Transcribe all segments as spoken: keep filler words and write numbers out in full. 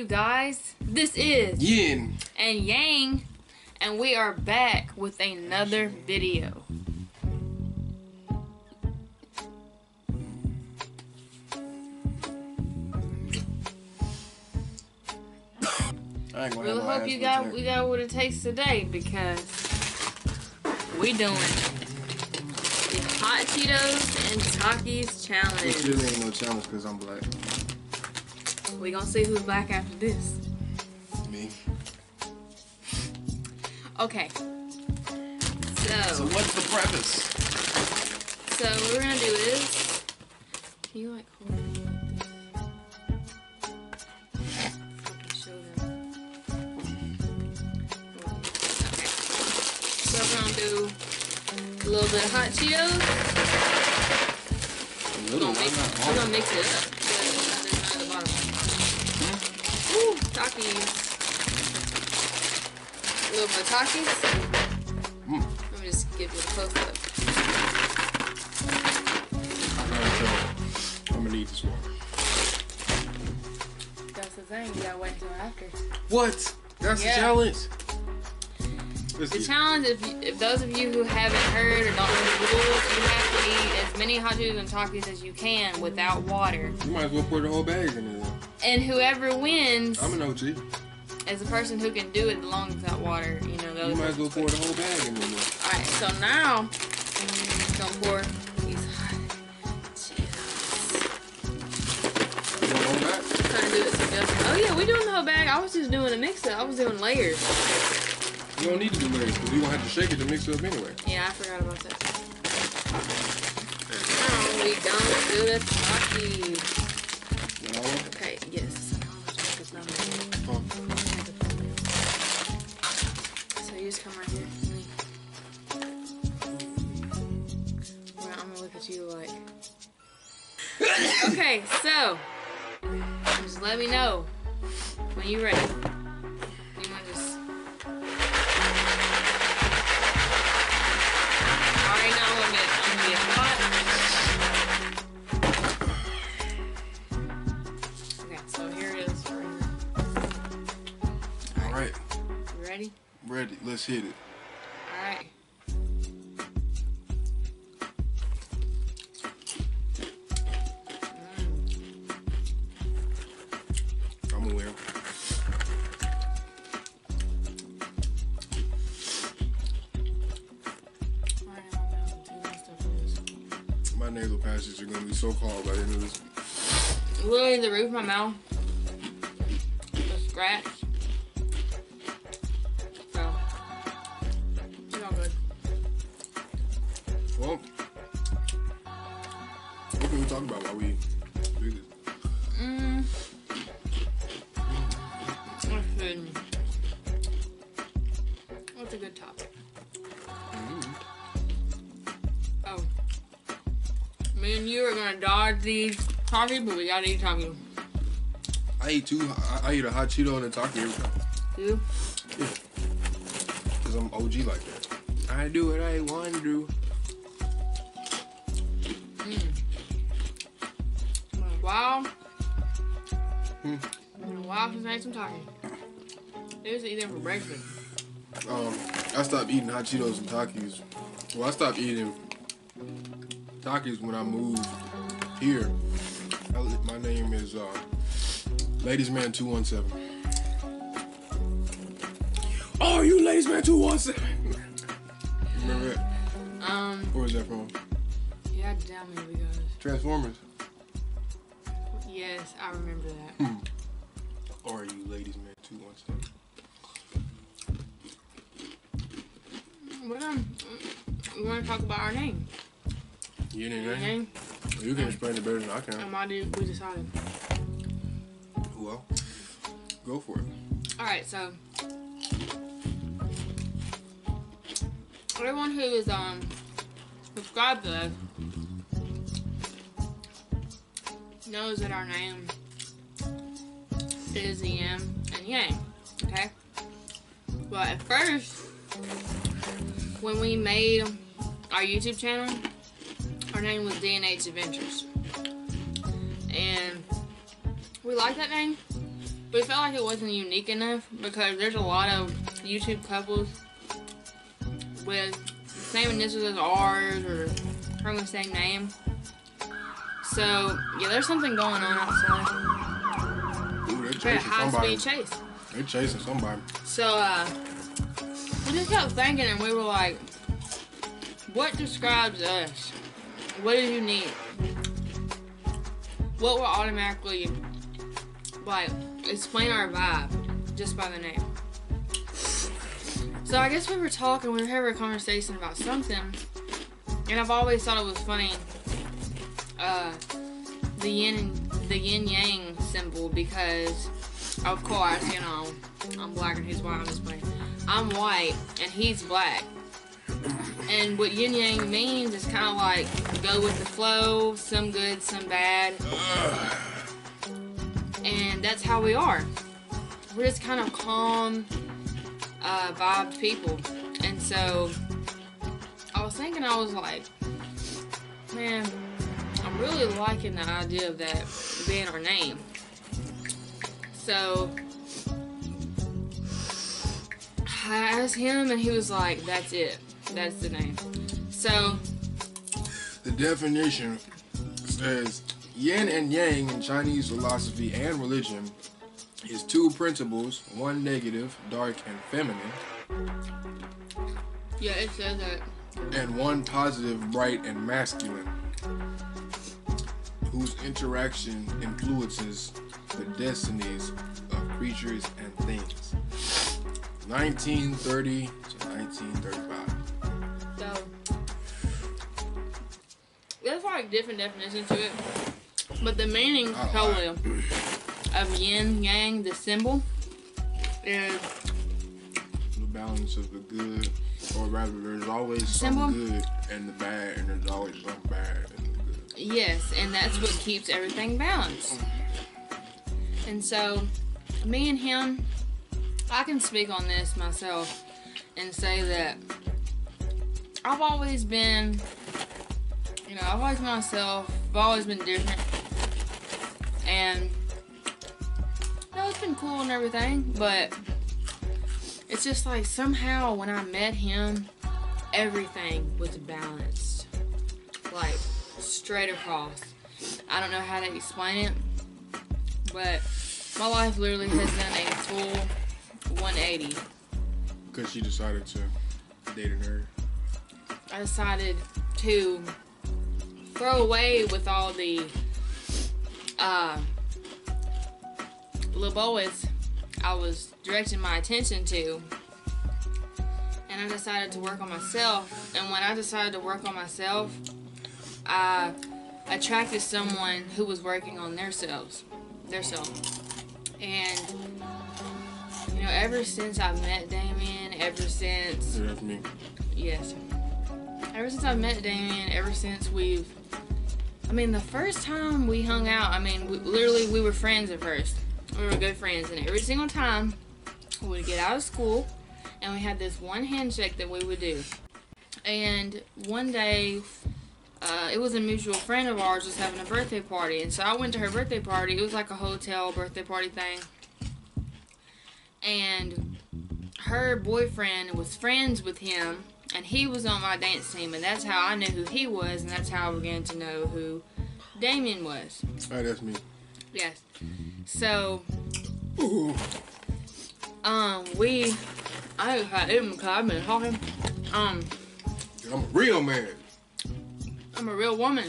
you guys? This is Yin and Yang, and we are back with another video. I ain't gonna we hope you got there. we got what it takes today, because we doing the Hot Cheetos and Takis challenge. This really ain't no challenge because I'm black. We gonna see who's black after this. Me. Okay. So. So what's the premise? So what we're gonna do is. Can you like hold it? A little bit of Hot Cheetos. A little, we're gonna mix, not we're gonna mix it up. There's another bottom. Mm-hmm. Ooh, Takis. A little bit of Takis. Mm. Let me just give you a close up. I'm gonna eat this one. That's the thing, you gotta wait till after. What? That's yeah. the challenge? The challenge, if, you, if those of you who haven't heard or don't know the rules, you have to eat as many Hot Cheetos and Takis as you can without water. You might as well pour the whole bag in there. And whoever wins, I'm an O G, as a person who can do it the longest without water, you know. Those you might as well pour the whole bag in there. All right, so now I'm gonna pour these Hot Cheetos. You want the whole bag? I'm trying to do it so just. Oh yeah, we doing the whole bag. I was just doing a mix-up. I was doing layers. You don't need to do layers, because you're going to have to shake it to mix it up anyway. Yeah, I forgot about that. Now we don't do the Takis. No. Okay, yes. Oh. So you just come right here to me. Well, I'm going to look at you like... Okay, so... Just let me know when you're ready. Ready? Let's hit it. All right. Mm. I'm aware. My nasal passages are gonna be so cold by the end of this. Literally, the roof of my mouth. The scratch. Well, what can we talk about while we do this? Mm. Mm. What's a good topic? Mm. Oh. Me and you are going to dodge these Takis, but we got to eat Takis. I eat two. I, I eat a Hot Cheeto and a Taki every time. You? Yeah. Because I'm O G like that. I do what I want to do. Wow. Hmm. Wow, since I ate some Takis. They used to eat them for breakfast. Um, I stopped eating Hot Cheetos and Takis. Well, I stopped eating Takis when I moved here. I, my name is uh, Ladiesman two one seven. Oh, you Ladiesman two one seven. Remember that? Um. Where was that from? Yeah, Damien, we got it. Transformers. Yes, I remember that. Hmm. Or are you ladies man two one seven? Well, um, we want to talk about our name. You didn't name? name? Well, you can explain it better than I can. And why did we decided? Well, go for it. All right, so everyone who is um subscribed to us knows that our name is Yin and Yang, okay? Well, at first, when we made our YouTube channel, our name was D and H Adventures. And we liked that name, But it felt like it wasn't unique enough because there's a lot of YouTube couples with the same initials as ours or from the same name. So, yeah, there's something going on outside. Ooh, they're chasing somebody. High-speed chase. They're chasing somebody. So, uh, we just kept thinking and we were like, what describes us? What is unique? What will automatically, like, explain our vibe just by the name? So I guess we were talking, we were having a conversation about something, and I've always thought it was funny, uh, the yin and the yin yang symbol, because of course, you know, I'm black and he's white. I'm just playing. I'm white and he's black. And what yin yang means is kind of like go with the flow, some good, some bad. And that's how we are. We're just kind of calm, uh, vibed people. And so I was thinking, I was like, man, I'm really liking the idea of that being our name. So I asked him and he was like, that's it. That's the name. So the definition says yin and yang in Chinese philosophy and religion is two principles, one negative, dark and feminine. Yeah, it says that. And one positive, bright and masculine, whose interaction influences the destinies of creatures and things. nineteen thirty to nineteen thirty-five. There's like different definitions to it, but the meaning totally of yin yang, the symbol, is the balance of the good, or rather, there's always symbol, some good and the bad, and there's always some bad and the good. Yes, and that's what keeps everything balanced. And so, me and him, I can speak on this myself and say that I've always been. You know, I've always been myself, I've always been different, and you know, it's been cool and everything, but it's just like somehow when I met him, everything was balanced, like straight across. I don't know how to explain it, but my life literally has done a full one eighty. Because she decided to date a nerd. I decided to throw away with all the uh, little boys I was directing my attention to, and I decided to work on myself. And when I decided to work on myself, I attracted someone who was working on their selves, their self. And you know, ever since I met Damien, ever since yeah, that's me. yes, ever since I met Damien, ever since we've I mean, the first time we hung out, I mean, we, literally, we were friends at first. We were good friends, and every single time, we would get out of school, and we had this one handshake that we would do. And one day, uh, it was a mutual friend of ours was having a birthday party, and so I went to her birthday party. It was like a hotel birthday party thing. And her boyfriend was friends with him. And he was on my dance team, and that's how I knew who he was, and that's how I began to know who Damien was. Oh, that's me. Yes. So, Ooh. um, we, I, I am, cause I've been talking. Um, I'm a real man. I'm a real woman.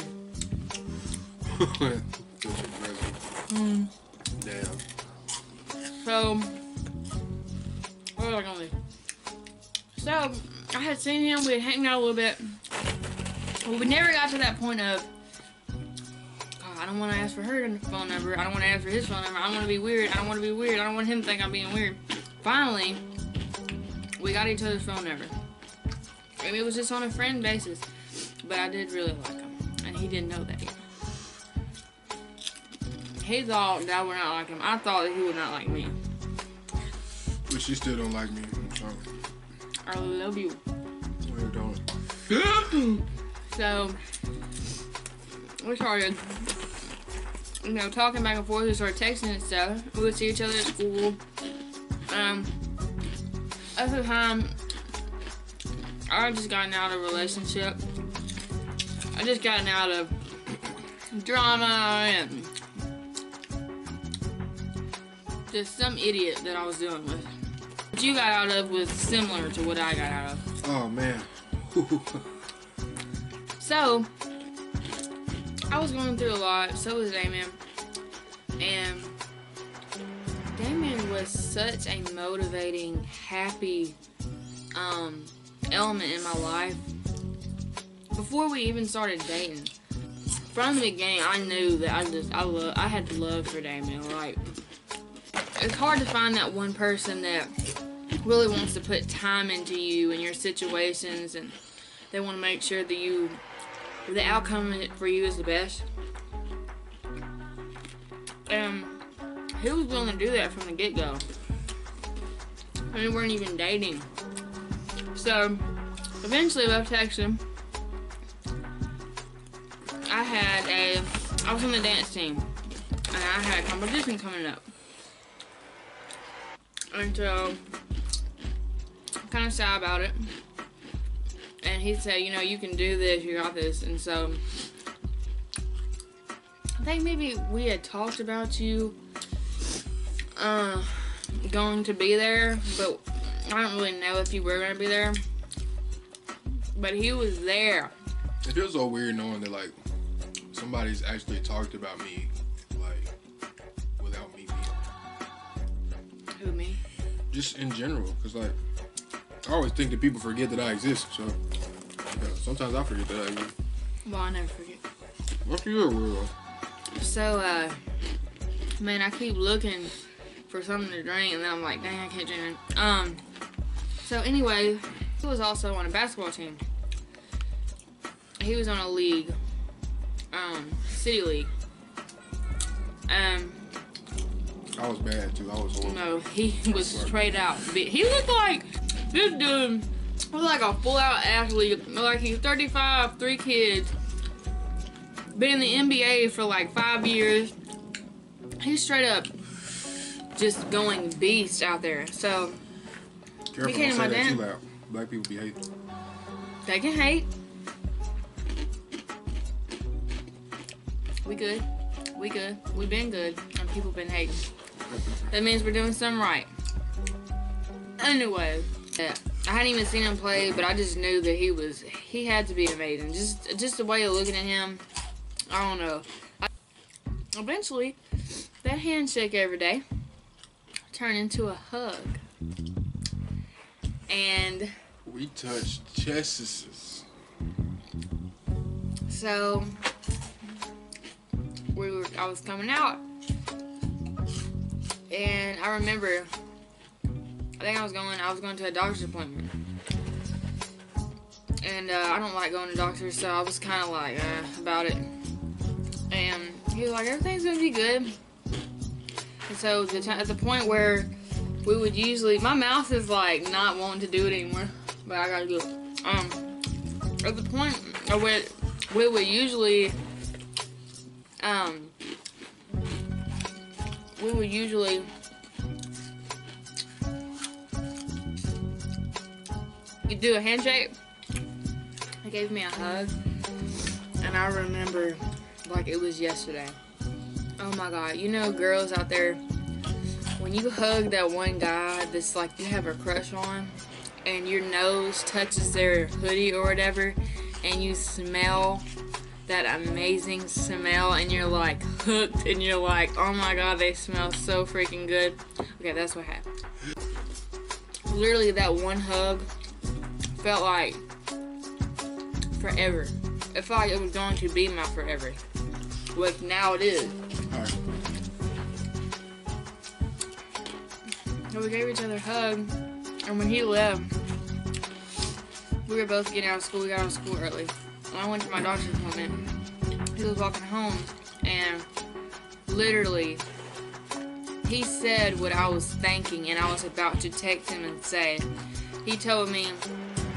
mm. Damn. So, where was I gonna be? So. I had seen him, we had hanging out a little bit, but we never got to that point of, oh, I don't want to ask for her phone number, I don't want to ask for his phone number, I don't want to be weird, I don't want to be weird, I don't want him to think I'm being weird. Finally, we got each other's phone number. And it was just on a friend basis, but I did really like him, and he didn't know that yet. He thought that I would not like him, I thought that he would not like me. But she still don't like me. I love you. No, you don't. So, we started you know, talking back and forth, we started texting each other. We would see each other at school. Um, at the time, I had just gotten out of a relationship. I just gotten out of drama and just some idiot that I was dealing with. What you got out of was similar to what I got out of. Oh, man. So, I was going through a lot, so was Damien. And Damien was such a motivating, happy um, element in my life. Before we even started dating, from the beginning, I knew that I just, I love, I had love for Damien. Like, it's hard to find that one person that really wants to put time into you and your situations, and they want to make sure that you, the outcome for you is the best. And he was willing to do that from the get-go. I mean, we weren't even dating. So, eventually, I texted him. I had a, I was on the dance team, and I had a competition coming up. And so, I'm kind of shy about it. And he said, you know, you can do this, you got this. And so, I think maybe we had talked about you uh, going to be there, but I don't really know if you were going to be there. But he was there. It feels so weird knowing that, like, somebody's actually talked about me, like, without me being. Who, me? Just in general, because, like, I always think that people forget that I exist, so yeah, sometimes I forget that I exist. Well, I never forget. What's your world? So, uh, man, I keep looking for something to drink, and then I'm like, dang, I can't drink it. Um, so anyway, he was also on a basketball team. He was on a league, um, City League. Um. I was bad, too. I was horrible. No, he was straight out. He looked like... This dude was like a full-out athlete. Like, he's thirty-five, three kids. Been in the N B A for like five years. He's straight up just going beast out there. So, careful, he came to my dance. Black people be hating. They can hate. We good. We good. We been good. And people been hating. That means we're doing something right. Anyway. Yeah. I hadn't even seen him play, but I just knew that he was, he had to be amazing. Just just the way of looking at him, I don't know. I, eventually, that handshake every day turned into a hug. And we touched chests. So, we were, I was coming out, and I remember... I think I was going, I was going to a doctor's appointment. And uh, I don't like going to doctors, so I was kind of like, uh, about it. And he was like, everything's going to be good. And so the t at the point where we would usually, my mouth is like not wanting to do it anymore, but I got to do it. Um, at the point where we would usually, um, we would usually, you do a handshake. They gave me a hug, and I remember like it was yesterday. Oh my God, you know, girls out there, when you hug that one guy that's like you have a crush on, and your nose touches their hoodie or whatever, and you smell that amazing smell, and you're like hooked, and you're like, oh my God, they smell so freaking good. Okay, that's what happened. Literally, that one hug felt like forever. It felt like it was going to be my forever. Like, now it is. Alright. So we gave each other a hug, and when he left, we were both getting out of school. We got out of school early. And I went to my doctor's appointment. He was walking home, and literally, he said what I was thinking, and I was about to text him and say, he told me,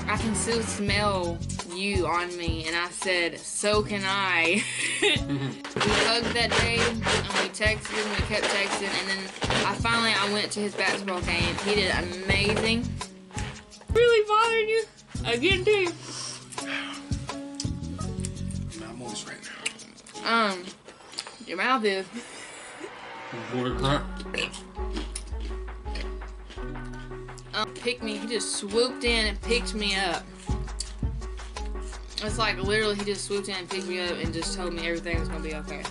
I can still smell you on me, and I said, so can I. We hugged that day, and we texted, and we kept texting, and then I finally, I went to his basketball game. He did amazing. Really bothering you? Again, too. I'm moist right now. Um, your mouth is. Um, picked me, he just swooped in and picked me up. It's like literally he just swooped in and picked me up and just told me everything was gonna be okay.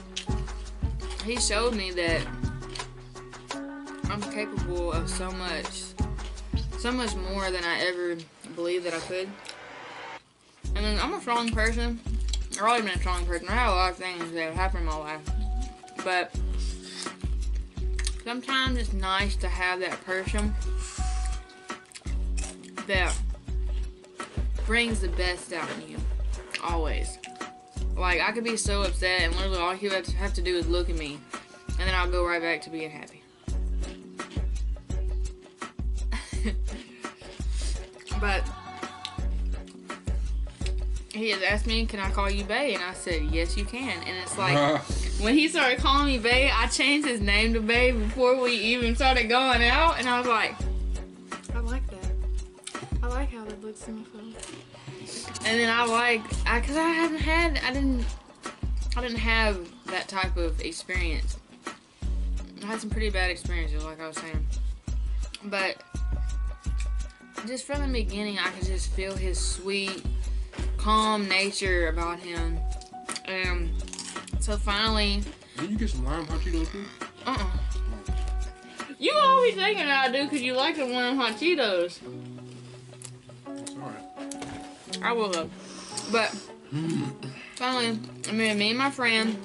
He showed me that I'm capable of so much, so much more than I ever believed that I could. I mean, I'm a strong person. I've always been a strong person. I had a lot of things that have happened in my life. But sometimes it's nice to have that person that brings the best out in you, always. Like, I could be so upset and literally all you have to, have to do is look at me, and then I'll go right back to being happy. But he has asked me, can I call you Bay? And I said, yes, you can. And it's like, uh. when he started calling me Bay, I changed his name to Bay before we even started going out, and I was like, I like that. I like how that looks in my phone. And then I like, I, cause I haven't had, I didn't, I didn't have that type of experience. I had some pretty bad experiences, like I was saying. But just from the beginning, I could just feel his sweet, calm nature about him. Um, so finally. Did you get some lime hot Cheetos too? Uh-uh. You always thinking I do, cause you like the lime hot Cheetos. I will though. But finally, I mean, me and my friend,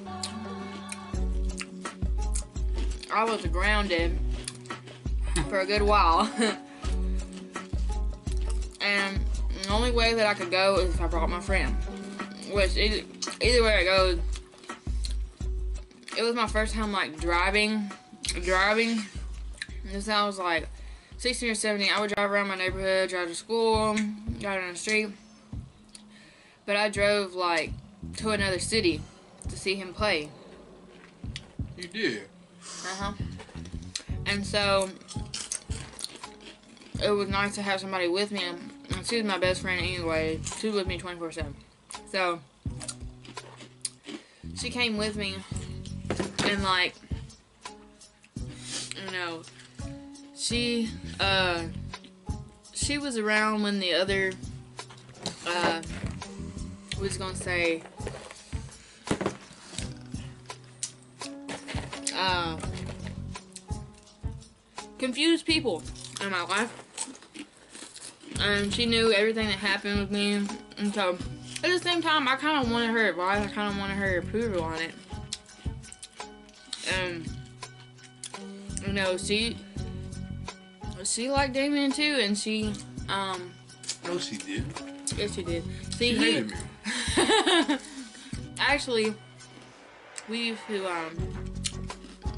I was grounded for a good while. And the only way that I could go is if I brought my friend. Which either, either way it goes, it was my first time like driving, driving. And this I was like sixteen or seventeen. I would drive around my neighborhood, drive to school, drive down the street. But I drove, like, to another city to see him play. You did? Uh-huh. And so, it was nice to have somebody with me. And she was my best friend anyway. She was with me twenty-four seven. So, she came with me. And, like, you know, she, uh, she was around when the other, uh... I was gonna say, uh, confused people in my life. And she knew everything that happened with me. And so, at the same time, I kind of wanted her advice. I kind of wanted her approval on it. And, you know, she, she liked Damien too. And she, um. No, she did. Yes, she did. See, she hated me. Actually, we used to, um,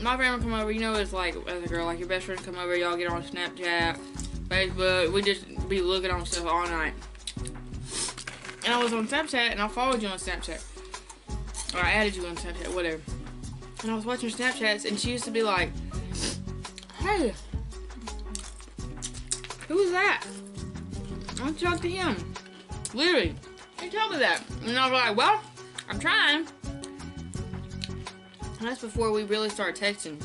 my friend would come over, you know, it's like, as a girl, like, your best friend come over, y'all get on Snapchat, Facebook, we just be looking on stuff all night. And I was on Snapchat, and I followed you on Snapchat, or I added you on Snapchat, whatever, and I was watching Snapchats, and she used to be like, hey, who was that? I want to talk to him, literally. He told me that, and I was like, well, I'm trying. And that's before we really started texting.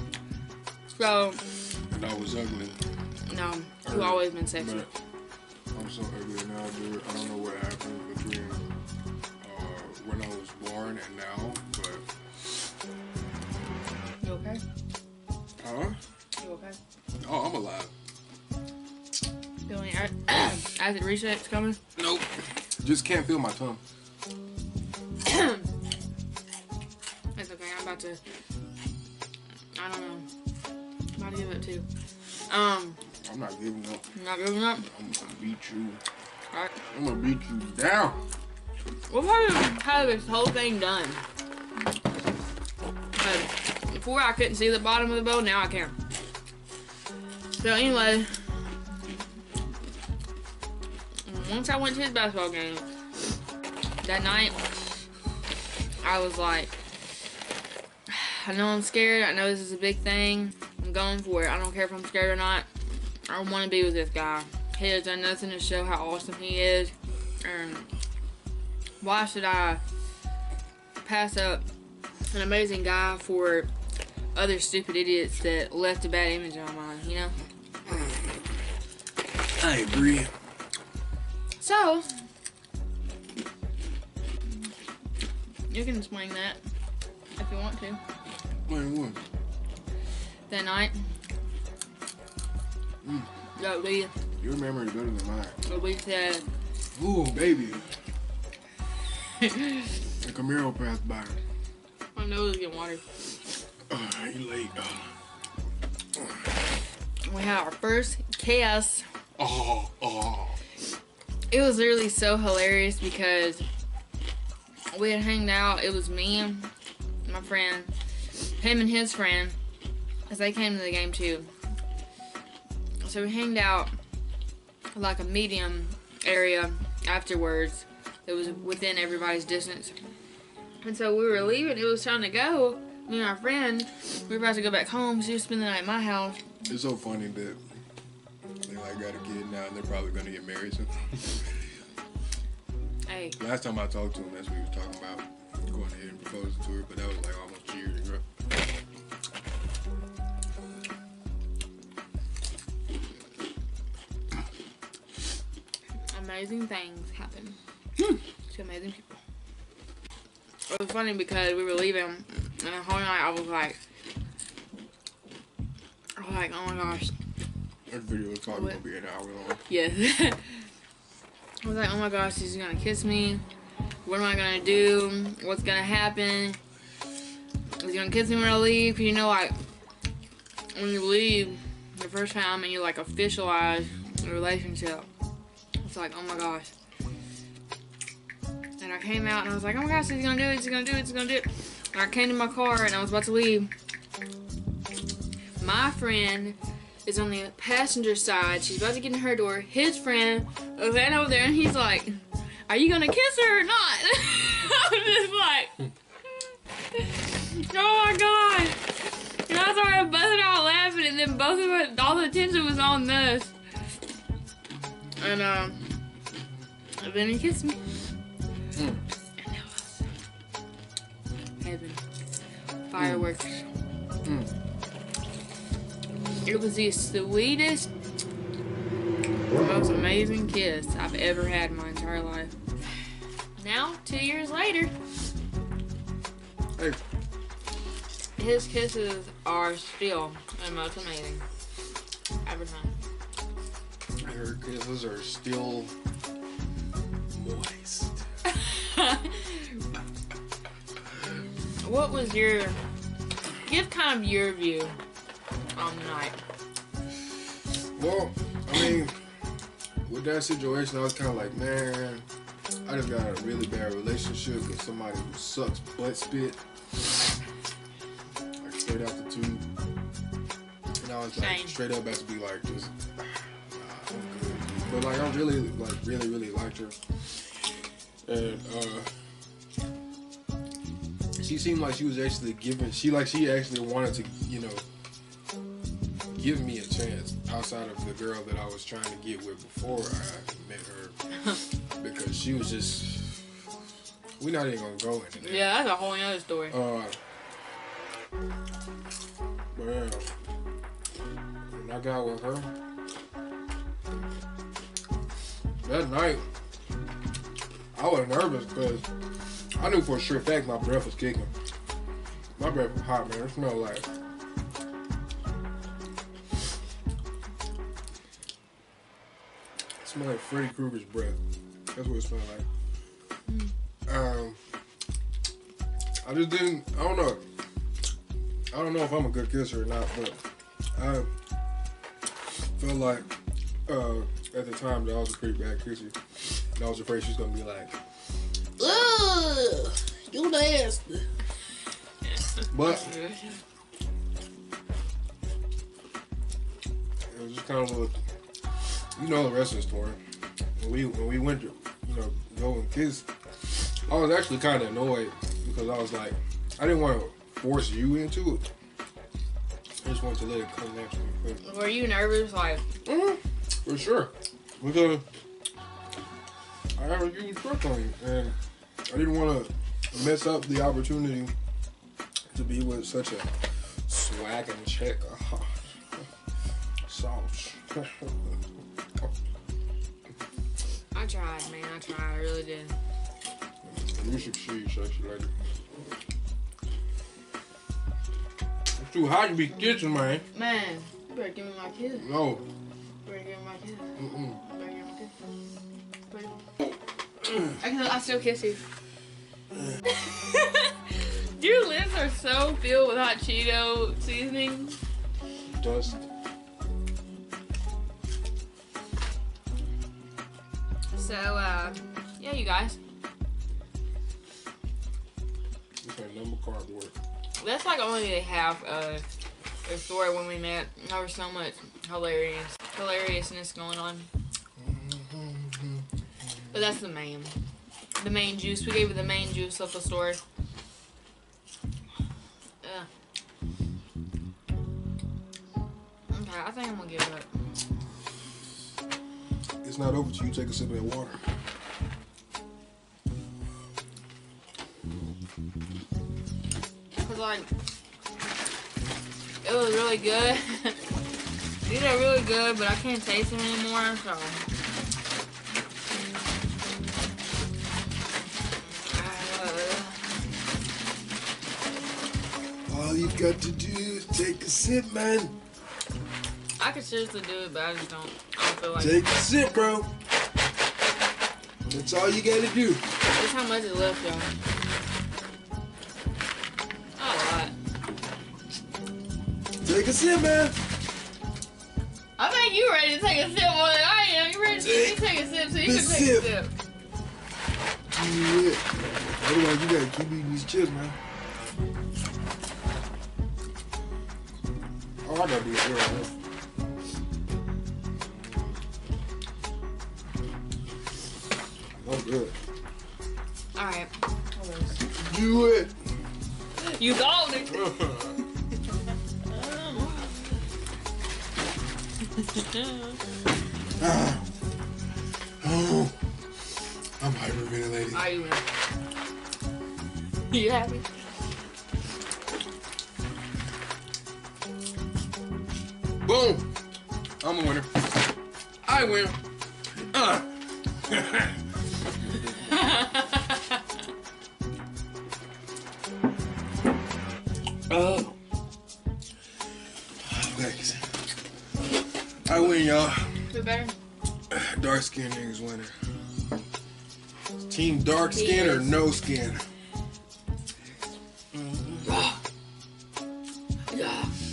So. And I was ugly. No, you've always been sexy. I'm so ugly now, dude. I don't know what happened between uh, when I was born and now, but. You okay? Huh? You okay? Oh, I'm alive. Feeling acid reset's coming? Nope. Just can't feel my tongue. It's okay. I'm about to. I don't know. I'm about to give up too. Um. I'm not giving up. You're not giving up? I'm gonna beat you. All right. I'm gonna beat you down. We'll probably have this whole thing done. But before I couldn't see the bottom of the bowl, now I can. So anyway. Once I went to his basketball game, that night, I was like, I know I'm scared. I know this is a big thing. I'm going for it. I don't care if I'm scared or not. I want to be with this guy. He has done nothing to show how awesome he is. And why should I pass up an amazing guy for other stupid idiots that left a bad image on mine, you know? I agree. So, you can swing that if you want to. Wait, what? That night. Mm. That we. Your memory is better than mine. But we said. Ooh, baby. The Camaro passed by. My nose is getting water. Uh, you late, dog. We had our first kiss. Oh, oh. It was literally so hilarious because we had hanged out. It was me and my friend, him and his friend, because they came to the game too. So we hanged out like a medium area afterwards that was within everybody's distance. And so we were leaving. It was time to go. Me and my friend, we were about to go back home. She was spending the night at my house. It's so funny that they like got a kid now and they're probably going to get married soon. Hey. Last time I talked to him, that's what he was talking about, going ahead and proposing to her, but that was like almost two years ago. Amazing things happen hmm. to amazing people. It was funny because we were leaving, and the whole night I was like, I was like, oh my gosh. That video is probably going to be an hour long. Yes. I was like, oh my gosh, she's gonna kiss me. What am I gonna do? What's gonna happen? Is he gonna kiss me when I leave? Cause you know, like, when you leave the first time and you like officialize the relationship, it's like, oh my gosh. And I came out and I was like, oh my gosh, he's gonna do it, he's gonna do it, he's gonna do it. And I came to my car and I was about to leave. My friend is on the passenger side. She's about to get in her door. His friend was standing over there, and he's like, "Are you gonna kiss her or not?" I was just like, "Oh my god!" And I started busting out laughing, and then both of us, all the attention was on us. And um, and then he kissed me, mm. and that was heaven, fireworks. Mm. Mm. It was the sweetest, most amazing kiss I've ever had in my entire life. Now, two years later, hey. His kisses are still the most amazing every time. Her kisses are still moist. What was your, give kind of your view. Um, night. Well, I mean, with that situation, I was kind of like, man, I just got a really bad relationship with somebody who sucks butt spit, like straight out the tube. And I was like, Shame. straight up, about to be like, just, nah, I'm good. But like, I really, like, really, really liked her, and uh, she seemed like she was actually giving. She like, she actually wanted to, you know. give me a chance outside of the girl that I was trying to get with before I met her, because she was just, we're not even gonna go into that. Yeah, that's a whole other story. Uh, but yeah, when I got with her that night, I was nervous because I knew for a sure fact my breath was kicking. My breath was hot, man. It smelled like. It smelled like Freddy Krueger's breath. That's what it smelled like. Mm. Um, I just didn't, I don't know. I don't know if I'm a good kisser or not, but I felt like uh, at the time that I was a pretty bad kisser. And I was afraid she was going to be like, ugh, you nasty. But it was just kind of a little, you know the rest of the story. When we when we went to, you know, go and kiss, I was actually kind of annoyed because I was like, I didn't want to force you into it. I just wanted to let it come naturally. Were you nervous? Like, mm-hmm, for sure. Because I have a huge grip on you, and I didn't want to mess up the opportunity to be with such a swag and check. Oh, sauce. I tried, man. I tried. I really did. You should see, so she like it. It's too hot to be kitchen, man. Man, you better give me my kiss. No. You better give me my kiss. Mm-mm. You better give me my kiss. I, can, I still kiss you. Your lips are so filled with hot Cheeto seasoning. Dust. So, uh, yeah, you guys. Cardboard. That's like only the half of the story when we met. There was so much hilarious hilariousness going on. But that's the main. The main juice. We gave it the main juice of the story. Ugh. Okay, I think I'm gonna give it up. It's not over till you take a sip of that water. Like, it was really good. These are really good, but I can't taste them anymore, so. Uh, All you got to do is take a sip, man. I could seriously do it, but I just don't, I don't feel like it. Take a sip, bro. That's all you gotta do. That's how much is left, y'all. Take a sip, man. I think you ready to take a sip more than I am. You ready to take, take a sip, so you can sip. Take a sip. Yeah. Otherwise, you gotta keep eating these chips, man. Oh, I gotta be a girl, man. That's good. Alright. Do it. You got it. ah. Oh. I'm hyperventilating. Are you happy? You happy? Boom! I'm a winner. I win. Uh. Oh. Thanks. I win, y'all. Who better? Dark skin niggas winner. Team dark skin or no skin? Mm-hmm.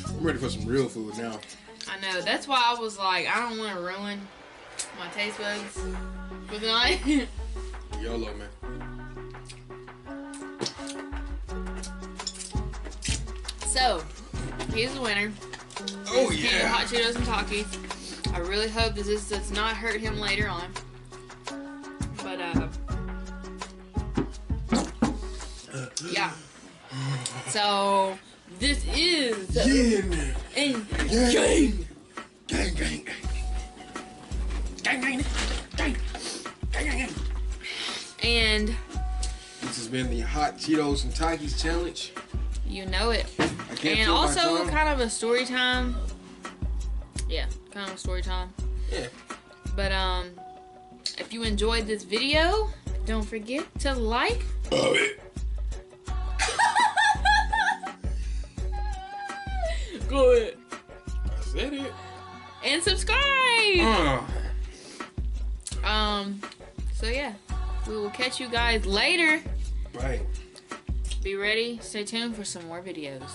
I'm ready for some real food now. I know. That's why I was like, I don't want to ruin my taste buds for tonight. YOLO, man. So, he's the winner. Oh, yeah. Hot Cheetos and Takis. I really hope that this does not hurt him later on. But, uh... yeah. So, this is... Yin and Yang! Gang, gang, gang. Gang, gang, gang. Gang, gang, gang. And... this has been the Hot Cheetos and Takis Challenge. You know it. I can't and also kind of a story time. Yeah. Kind of story time. Yeah. But um, if you enjoyed this video, don't forget to like. Love it. Good. I said it. And subscribe. Uh. Um. So yeah, we will catch you guys later. Right. Be ready. Stay tuned for some more videos.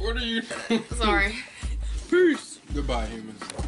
What are you? Sorry. Peace. Goodbye, humans.